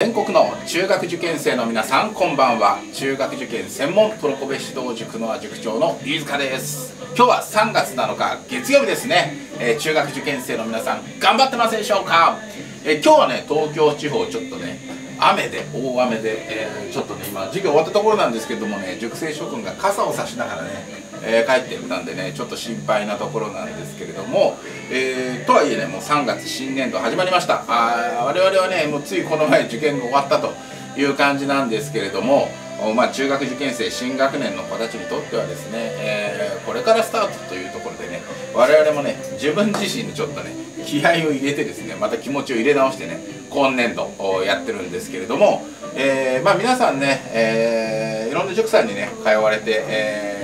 全国の中学受験生の皆さん、こんばんは。中学受験専門プロコベ指導塾の塾長の飯塚です。今日は3月7日月曜日ですね。中学受験生の皆さん頑張ってますでしょうか。今日はね、東京地方ちょっとね大雨で、ちょっとね今授業終わったところなんですけどもね、塾生諸君が傘を差しながらね、帰ってきたんでね、ちょっと心配なところなんですけれども、とはいえね、もう3月新年度始まりました。我々はね、もうついこの前受験が終わったという感じなんですけれども、まあ、中学受験生新学年の子たちにとってはですね、これからスタートというところでね、我々もね自分自身にちょっとね気合を入れてですね、また気持ちを入れ直してね今年度やってるんですけれども、まあ、皆さんね、いろんな塾さんにね通われて、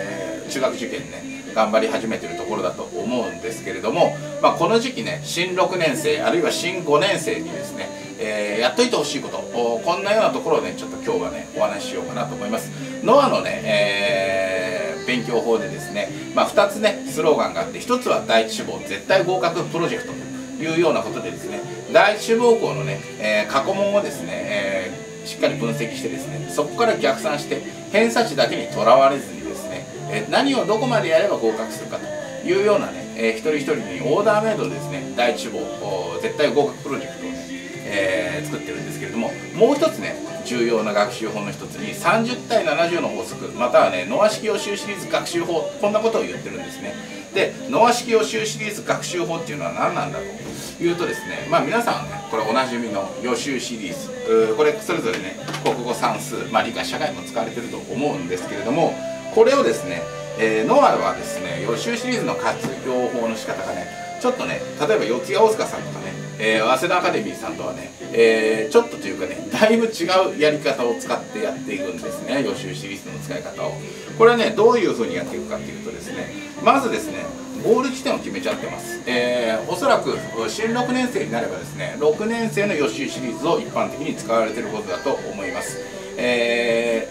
中学受験ね頑張り始めてるところだと思うんですけれども、まあ、この時期ね新6年生あるいは新5年生にですね、やっといてほしいこと、こんなようなところをねちょっと今日はねお話ししようかなと思います。ノアのね、勉強法でですね、まあ、2つねスローガンがあって、1つは第一志望絶対合格プロジェクトというようなことでですね、第一志望校のね、過去問をですね、しっかり分析してですね、そこから逆算して偏差値だけにとらわれずにですね、何をどこまでやれば合格するかというようなね、一人一人にオーダーメイドでですね第一志望絶対合格プロジェクトをね、作ってるんですけれども、もう一つね重要な学習法の一つに30対70の法則、またはねノア式予習シリーズ学習法、こんなことを言ってるんですね。でノア式予習シリーズ学習法っていうのは何なんだというとですね、まあ皆さんねこれおなじみの予習シリーズ、これそれぞれね国語算数、まあ、理科社会も使われてると思うんですけれども、これをですね、ノアはですね予習シリーズの活用法の仕方がねちょっとね、例えば四谷大塚さんとかね、早稲田アカデミーさんとはね、ちょっとというかねだいぶ違うやり方を使ってやっていくんですね、予習シリーズの使い方を。これはねどういうふうにやっていくかっていうとですね、まずですねゴール地点を決めちゃってます。おそらく新6年生になればですね6年生の予習シリーズを一般的に使われていることだと思います。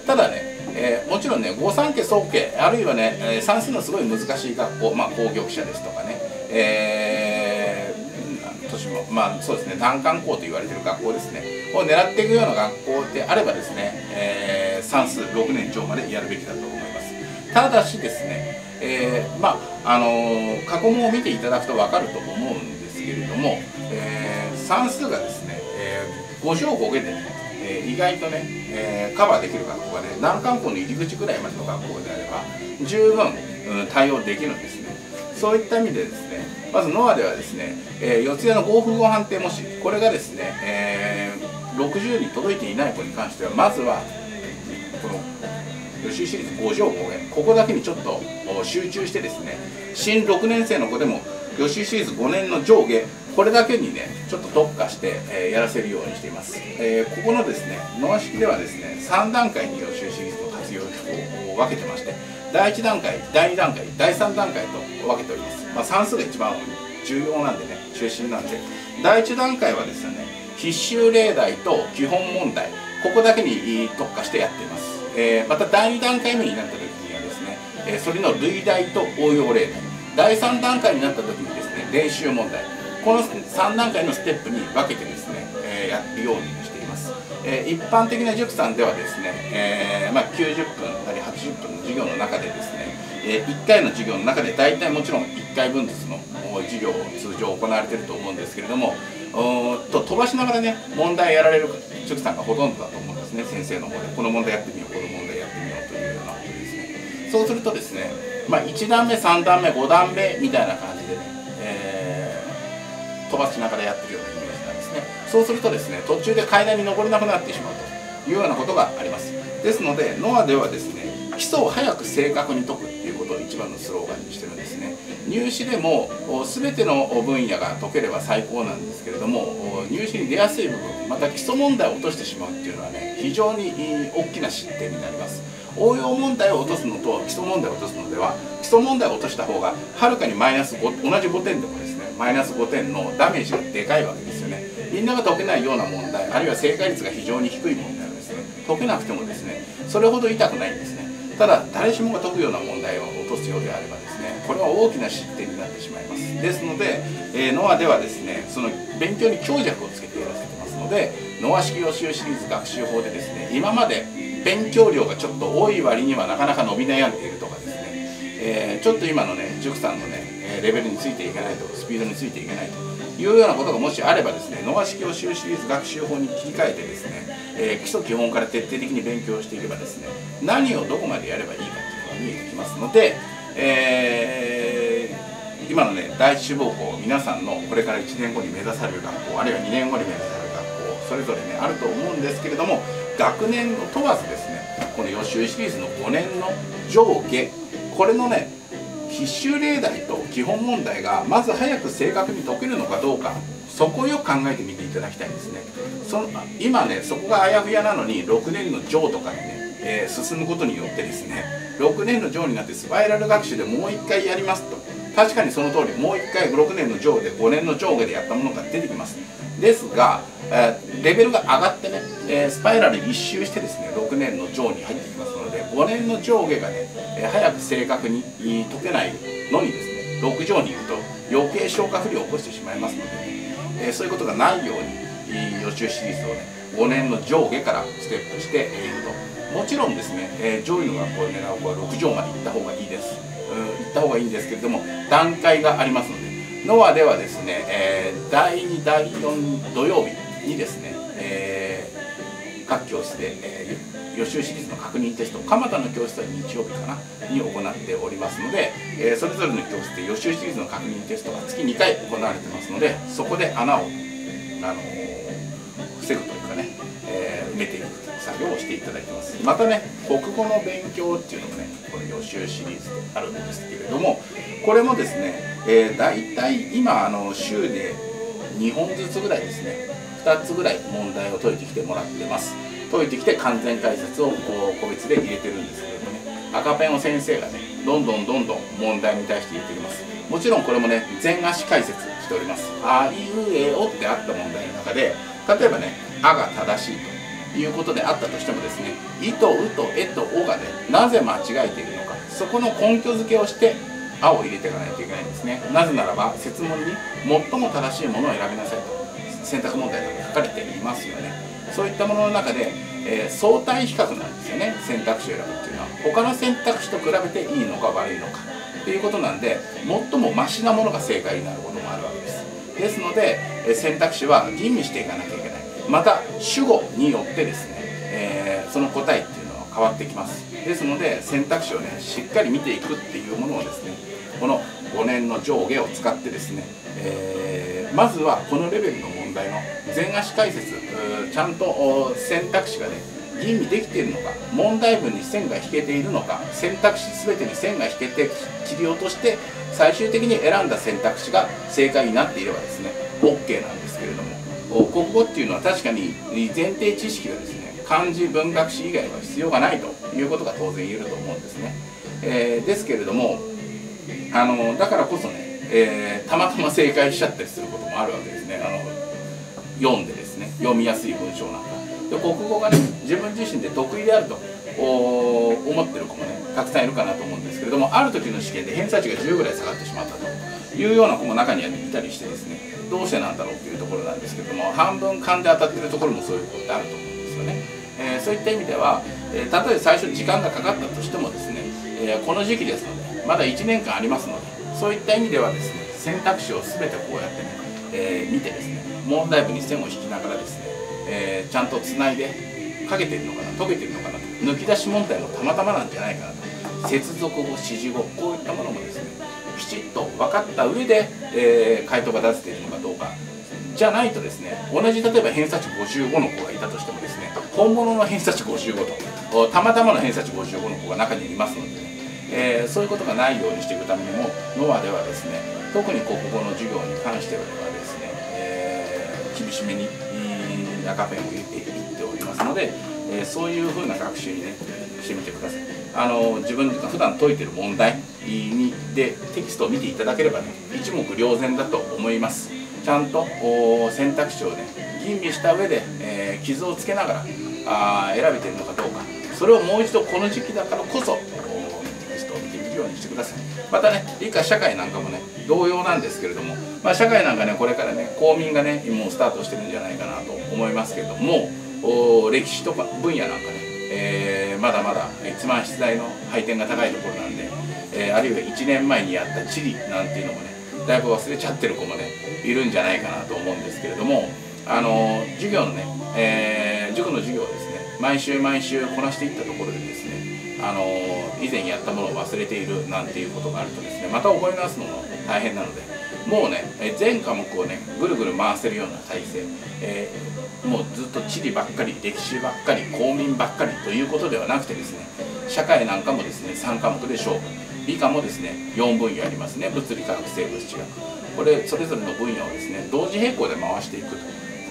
ただね、もちろんね御三家宗家あるいはね算数のすごい難しい学校、まあ工業記者ですとかね、まあそうですね、難関校と言われてる学校ですねを狙っていくような学校であればですね、算数6年超までやるべきだと思います。ただしですね、まあ過去問を見ていただくと分かると思うんですけれども、算数がですね、5章5下でね意外とね、カバーできる学校がね難関校の入り口くらいまでの学校であれば十分、対応できるんですね。そういった意味でですね、まずノアではですね、四谷の合符号判定模試、これがですね、60に届いていない子に関してはまずはこの予習シリーズ5条5限、ここだけにちょっと集中してですね、新6年生の子でも予習シリーズ5年の上下、これだけにねちょっと特化して、やらせるようにしています。ここのですねノア式ではですね3段階に予習シリーズの活用を分けてまして、第1段階第2段階第3段階と分けております。まあ、算数が一番重要なんでね中心なんで、第1段階はですね必修例題と基本問題、ここだけに特化してやっています。また第2段階目になった時にはですね、それの類題と応用例題、第3段階になった時にですね練習問題、この3段階のステップに分けてですね、やるようにしています。一般的な塾さんではですね、まあ、90分なり80分の授業の中でですね、1回の授業の中で大体もちろん1回分ずつの授業を通常行われていると思うんですけれども、飛ばしながらね問題やられる塾さんがほとんどだと思うんですね。先生の方でこの問題やってみようこの問題やってみようというようなことですね。そうするとですね、まあ、1段目3段目5段目みたいな感じでね、飛ばしながらやってるようなイメージなんですね。そうするとですね途中で階段に登れなくなってしまうというようなことがあります。ですのでノアではですね基礎を早く正確に解くっていうことを一番のスローガンにしてるんですね。入試でも全ての分野が解ければ最高なんですけれども、入試に出やすい部分、また基礎問題を落としてしまうっていうのはね非常に大きな失点になります。応用問題を落とすのと基礎問題を落とすのでは、基礎問題を落とした方がはるかに同じ5点でもですねマイナス5点のダメージがでかいわけですよね。みんなが解けないような問題、あるいは正解率が非常に低い問題はですね解けなくてもですねそれほど痛くないんですね。ただ誰しもが解くような問題を落とすようであればですねこれは大きな失点になってしまいます。ですのでノアではですねその勉強に強弱をつけてやらせてますので、脳圧式予習シリーズ学習法でですね、今まで勉強量がちょっと多い割にはなかなか伸び悩んでいるとかですね、ちょっと今のね塾さんのねレベルについていけないと、スピードについていけないというようなことがもしあればですね、脳圧式予習シリーズ学習法に切り替えてですね、基礎基本から徹底的に勉強していけばですね、何をどこまでやればいいかっていうのが見えてきますので、今のね第一志望校、皆さんのこれから1年後に目指される学校、あるいは2年後に目指される学校、それぞれねあると思うんですけれども、学年を問わずですね、この予習シリーズの5年の上下、これのね必修例題と基本問題がまず早く正確に解けるのかどうか、そこをよく考えてみていただきたいんですね。今ねそこがあやふやなのに、6年の上とかにね、進むことによってですね、6年の上になってスパイラル学習でもう1回やりますと、確かにその通り、もう1回6年の上で5年の上下でやったものが出てきます。ですが、レベルが上がってね、スパイラル1周してですね6年の上に入ってきますので、5年の上下がね早く正確に解けないのにですね、6上にいると余計消化不良を起こしてしまいますので、ねそういうことがないように予習シリーズをね5年の上下からステップしていると、もちろんですね、上位の学校を狙う子は6上まで行った方がいいです。行った方がいいんですけれども、段階がありますので、ノアではですね、第2第4土曜日にですね、各教室で、予習シリーズの確認テスト、蒲田の教室は日曜日かなに行っておりますので、それぞれの教室で予習シリーズの確認テストが月2回行われてますので、そこで穴を、防ぐというかね、埋めていく作業をしていただいてます。またね、国語の勉強っていうのもねこの予習シリーズであるんですけれども、これもですね、大体今週で2本ずつぐらいですね、2つぐらい問題を解いてきてもらってます。解いてきて完全解説をこう個別で入れてるんですけれどもね、赤ペンを先生がねどんどん問題に対して入れています。もちろんこれもね全足解説しております。あいうえおってあった問題の中で、例えばねあが正しいということであったとしてもですね、いとうとえとおがねなぜ間違えているのか、そこの根拠付けをしてあを入れていかないといけないんですね。なぜならば設問に最も正しいものを選びなさいと選択問題が書かれていますよね。そういったものの中で、相対比較なんですよね。選択肢を選ぶっていうのは他の選択肢と比べていいのか悪いのかっていうことなんで、最もマシなものが正解になることもあるわけです。ですので、選択肢は吟味していかなきゃいけない。また主語によってですね、その答えっていうのは変わってきます。ですので選択肢をねしっかり見ていくっていうものをですね、この5年の上下を使ってですね、まずはこのレベルの問題の全足解説、ちゃんと選択肢がね吟味できているのか、問題文に線が引けているのか、選択肢全てに線が引けて切り落として最終的に選んだ選択肢が正解になっていればですね OK なんですけれども、国語っていうのは確かに前提知識がですね漢字文学史以外は必要がないということが当然言えると思うんですね。ですけれどもだからこそね、たまたま正解しちゃったりすることもあるわけですね。読んでですね読みやすい文章なんかで、国語がね自分自身で得意であると思ってる子もねたくさんいるかなと思うんですけれども、ある時の試験で偏差値が10ぐらい下がってしまったというような子も中にはいたりしてですね、どうしてなんだろうっていうところなんですけども、半分勘で当たってるところもそういうことってあると思うんですよね。そういった意味では、たとえ最初時間がかかったとしてもですね、この時期ですのでまだ1年間ありますので、そういった意味ではですね選択肢を全てこうやってね、見てですね問題文に線を引きながらですね、ちゃんとつないでかけてるのかな解けてるのかなと、抜き出し問題もたまたまなんじゃないかなと、接続語指示語こういったものもですねきちっと分かった上で、回答が出せているのかどうかじゃないとですね、同じ例えば偏差値55の子がいたとしてもですね、本物の偏差値55とたまたまの偏差値55の子が中にいますのでね、そういうことがないようにしていくためにもノアではですね、特に国語の授業に関してはですね、厳しめに赤ペンを入れていっておりますので、そういうふうな学習にねしてみてください。自分が普段解いてる問題でテキストを見ていただければね一目瞭然だと思います。ちゃんと選択肢をね吟味した上で、傷をつけながら選べてるのかどうか、それをもう一度この時期だからこそテキストを見てみるようににしてください。またね、以下社会なんかもね同様なんですけれども、まあ、社会なんかねこれからね公民がねもうスタートしてるんじゃないかなと思いますけれども、歴史とか分野なんかね、まだまだ一番出題の配点が高いところなんで、あるいは1年前にやった地理なんていうのもねだいぶ忘れちゃってる子もねいるんじゃないかなと思うんですけれども、授業のね、塾の授業をですね毎週毎週こなしていったところでですね、以前やったものを忘れているなんていうことがあるとですねまた覚え直すのも大変なので、もうね全科目をねぐるぐる回せるような体制、もうずっと地理ばっかり歴史ばっかり公民ばっかりということではなくてですね、社会なんかもですね3科目で勝負、理科もですね4分野ありますね、物理科学生物地学、これそれぞれの分野をですね同時並行で回していくと、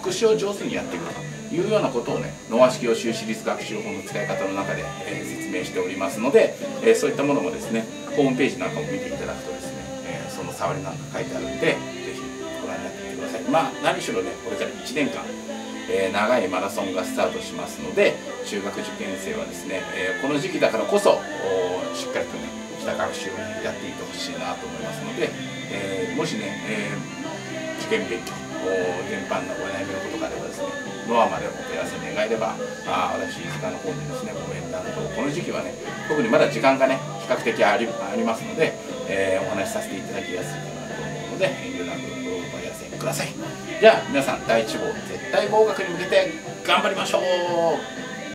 復習を上手にやっていくというようなことをねノア式予習私立学習法の使い方の中で、説明しておりますので、そういったものもですねホームページなんかも見ていただくとですね、その触りなんか書いてあるんでぜひご覧になってみてください。まあ何しろねこれから1年間長いマラソンがスタートしますので、中学受験生はですね、この時期だからこそしっかりとねした学習をやっていってほしいなと思いますので、もしね、受験勉強全般のお悩みのことがあればですねノアまでお問い合わせ願えれば、私飯塚の方でですねご面談と、この時期はね特にまだ時間がね比較的ありますので、お話しさせていただきやすいかなと思うので遠慮なくお問い合わせください。じゃあ皆さん第1号絶対合格に向けて頑張りましょう。